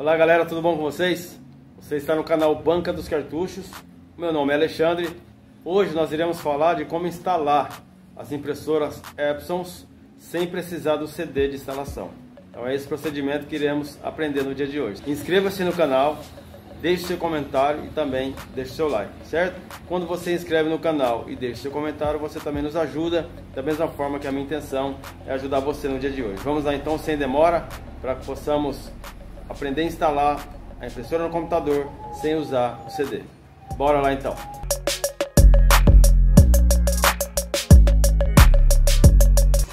Olá galera, tudo bom com vocês? Você está no canal Banca dos Cartuchos. Meu nome é Alexandre. Hoje nós iremos falar de como instalar as impressoras Epson sem precisar do CD de instalação. Então é esse procedimento que iremos aprender no dia de hoje. Inscreva-se no canal, deixe seu comentário e também deixe seu like, certo? Quando você inscreve no canal e deixa seu comentário, você também nos ajuda, da mesma forma que a minha intenção é ajudar você no dia de hoje. Vamos lá então, sem demora, para que possamos aprender a instalar a impressora no computador sem usar o CD. Bora lá então!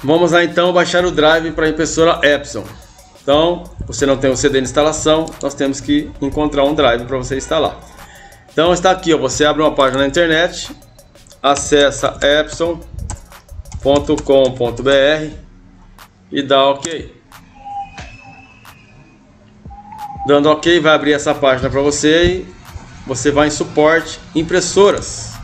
Vamos lá então baixar o drive para a impressora Epson. Então, você não tem o CD de instalação, nós temos que encontrar um drive para você instalar. Então está aqui, ó, você abre uma página na internet, acessa epson.com.br e dá OK. Dando OK, vai abrir essa página para você e você vai em suporte impressoras.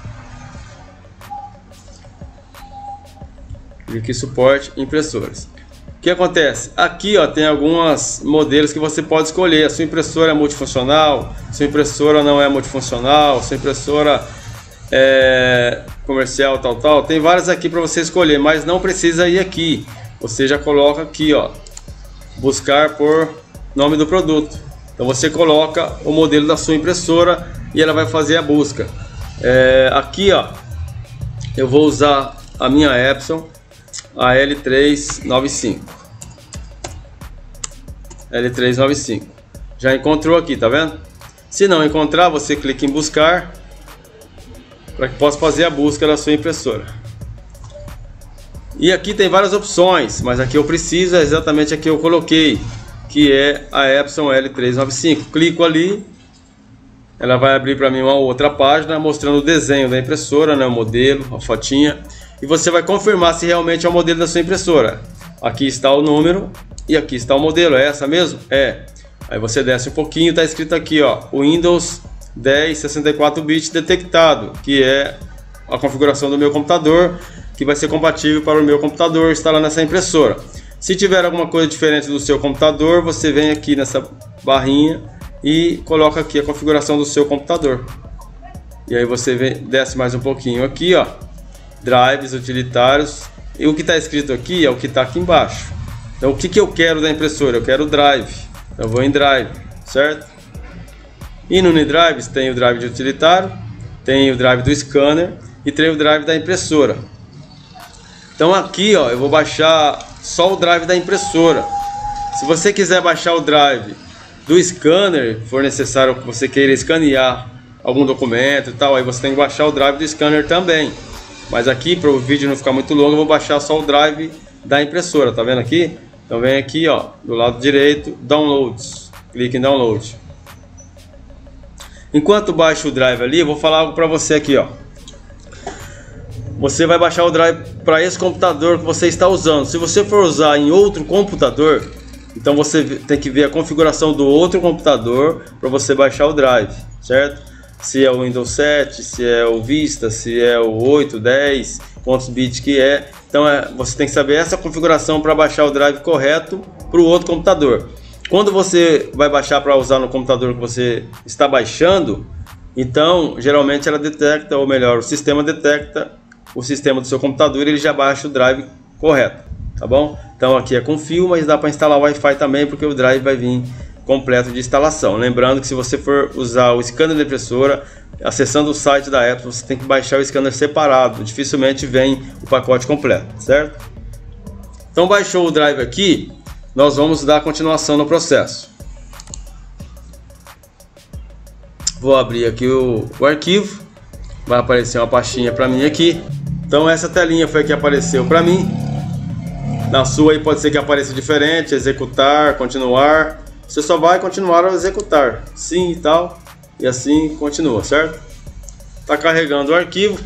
Clique em suporte impressoras. O que acontece? Aqui, ó, tem alguns modelos que você pode escolher. A sua impressora é multifuncional, sua impressora não é multifuncional, sua impressora é comercial, tal, tal. Tem várias aqui para você escolher, mas não precisa ir aqui. Você já coloca aqui, ó, buscar por nome do produto. Então você coloca o modelo da sua impressora e ela vai fazer a busca. Aqui, ó, eu vou usar a minha Epson, a L395. Já encontrou aqui, tá vendo? Se não encontrar, você clica em buscar para que possa fazer a busca da sua impressora. E aqui tem várias opções, mas aqui eu preciso, é exatamente aqui eu coloquei, que é a Epson L395. Clico ali, ela vai abrir para mim uma outra página mostrando o desenho da impressora, né, o modelo, a fotinha, e você vai confirmar se realmente é o modelo da sua impressora. Aqui está o número e aqui está o modelo. É essa mesmo? É. Aí você desce um pouquinho, está escrito aqui, ó, Windows 10 64 bits detectado, que é a configuração do meu computador, que vai ser compatível para o meu computador instalar nessa impressora. Se tiver alguma coisa diferente do seu computador, você vem aqui nessa barrinha e coloca aqui a configuração do seu computador. E aí você vem, desce mais um pouquinho aqui, ó, drives, utilitários. E o que está escrito aqui é o que está aqui embaixo. Então o que eu quero da impressora? Eu quero o drive. Eu vou em drive, certo? E no drives tem o drive de utilitário, tem o drive do scanner e tem o drive da impressora. Então aqui, ó, eu vou baixar só o drive da impressora. Se você quiser baixar o drive do scanner, for necessário que você queira escanear algum documento e tal, aí você tem que baixar o drive do scanner também. Mas aqui, para o vídeo não ficar muito longo, eu vou baixar só o drive da impressora, tá vendo aqui? Então vem aqui, ó, do lado direito, downloads, clique em download. Enquanto baixa o drive ali, eu vou falar algo para você aqui, ó. Você vai baixar o drive para esse computador que você está usando. Se você for usar em outro computador, então você tem que ver a configuração do outro computador para você baixar o drive, certo? Se é o Windows 7, se é o Vista, se é o 8, 10, quantos bits que é. Então você tem que saber essa configuração para baixar o drive correto para o outro computador. Quando você vai baixar para usar no computador que você está baixando, então geralmente ela detecta, ou melhor, o sistema detecta o sistema do seu computador, ele já baixa o drive correto, tá bom? Então aqui é com fio, mas dá para instalar o Wi-Fi também, porque o drive vai vir completo de instalação. Lembrando que se você for usar o scanner da impressora, acessando o site da Epson, você tem que baixar o scanner separado, dificilmente vem o pacote completo, certo? Então baixou o drive aqui, nós vamos dar continuação no processo. Vou abrir aqui o arquivo, vai aparecer uma pastinha para mim aqui. Então essa telinha foi a que apareceu para mim. Na sua aí pode ser que apareça diferente, executar, continuar. Você só vai continuar a executar, sim e tal, e assim continua, certo? Tá carregando o arquivo.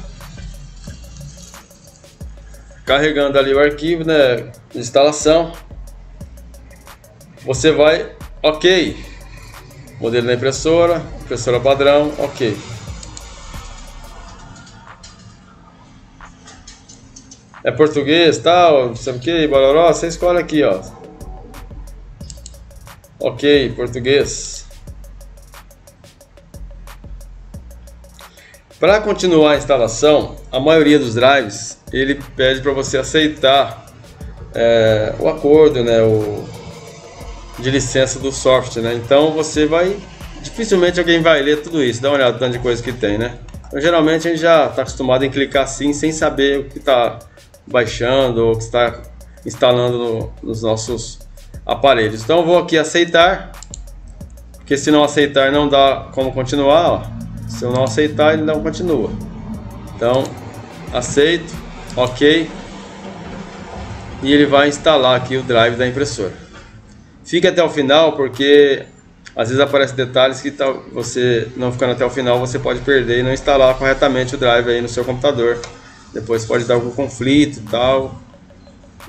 Carregando ali o arquivo, né, de instalação. Você vai, ok. Modelo da impressora, impressora padrão, ok. É português, tal, sabe o que, baroró, você escolhe aqui, ó. Ok, português. Para continuar a instalação, a maioria dos drives ele pede para você aceitar o acordo, né, de licença do software, né? Então você vai, dificilmente alguém vai ler tudo isso. Dá uma olhada no tanto de coisa que tem, né? Então, geralmente a gente já está acostumado em clicar assim sem saber o que está baixando ou o que está instalando nos nossos aparelhos. Então eu vou aqui aceitar, porque se não aceitar não dá como continuar, ó. Se eu não aceitar, ele não continua. Então, aceito, ok. E ele vai instalar aqui o drive da impressora. Fique até o final, porque às vezes aparecem detalhes que você não ficando até o final, você pode perder e não instalar corretamente o drive aí no seu computador. Depois pode dar algum conflito e tal.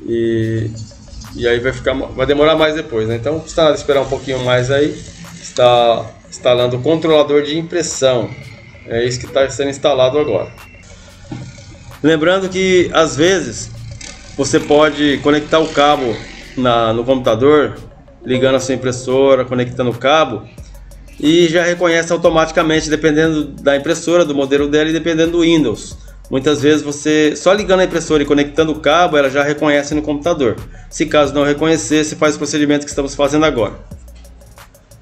E aí vai demorar mais depois, né? Então, não precisa esperar um pouquinho mais aí. Está instalando o controlador de impressão, é isso que está sendo instalado agora. Lembrando que às vezes você pode conectar o cabo no computador, ligando a sua impressora, conectando o cabo, e já reconhece automaticamente, dependendo da impressora, do modelo dela e dependendo do Windows. Muitas vezes você só ligando a impressora e conectando o cabo, ela já reconhece no computador. Se caso não reconhecesse, faz o procedimento que estamos fazendo agora.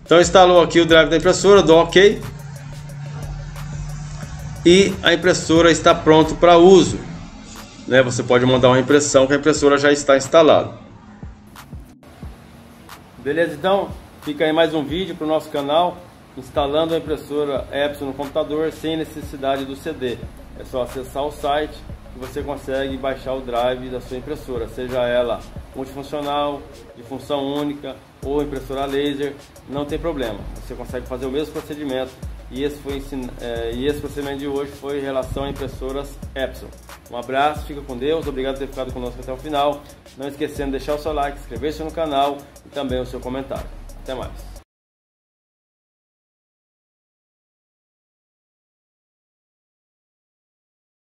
Então instalou aqui o drive da impressora, dou OK. E a impressora está pronta para uso, né? Você pode mandar uma impressão que a impressora já está instalada. Beleza, então fica aí mais um vídeo para o nosso canal, instalando a impressora Epson no computador sem necessidade do CD. É só acessar o site que você consegue baixar o drive da sua impressora, seja ela multifuncional, de função única ou impressora laser, não tem problema, você consegue fazer o mesmo procedimento. E esse procedimento de hoje foi em relação a impressoras Epson. Um abraço, fica com Deus, obrigado por ter ficado conosco até o final. Não esquecendo de deixar o seu like, inscrever-se no canal e também o seu comentário. Até mais!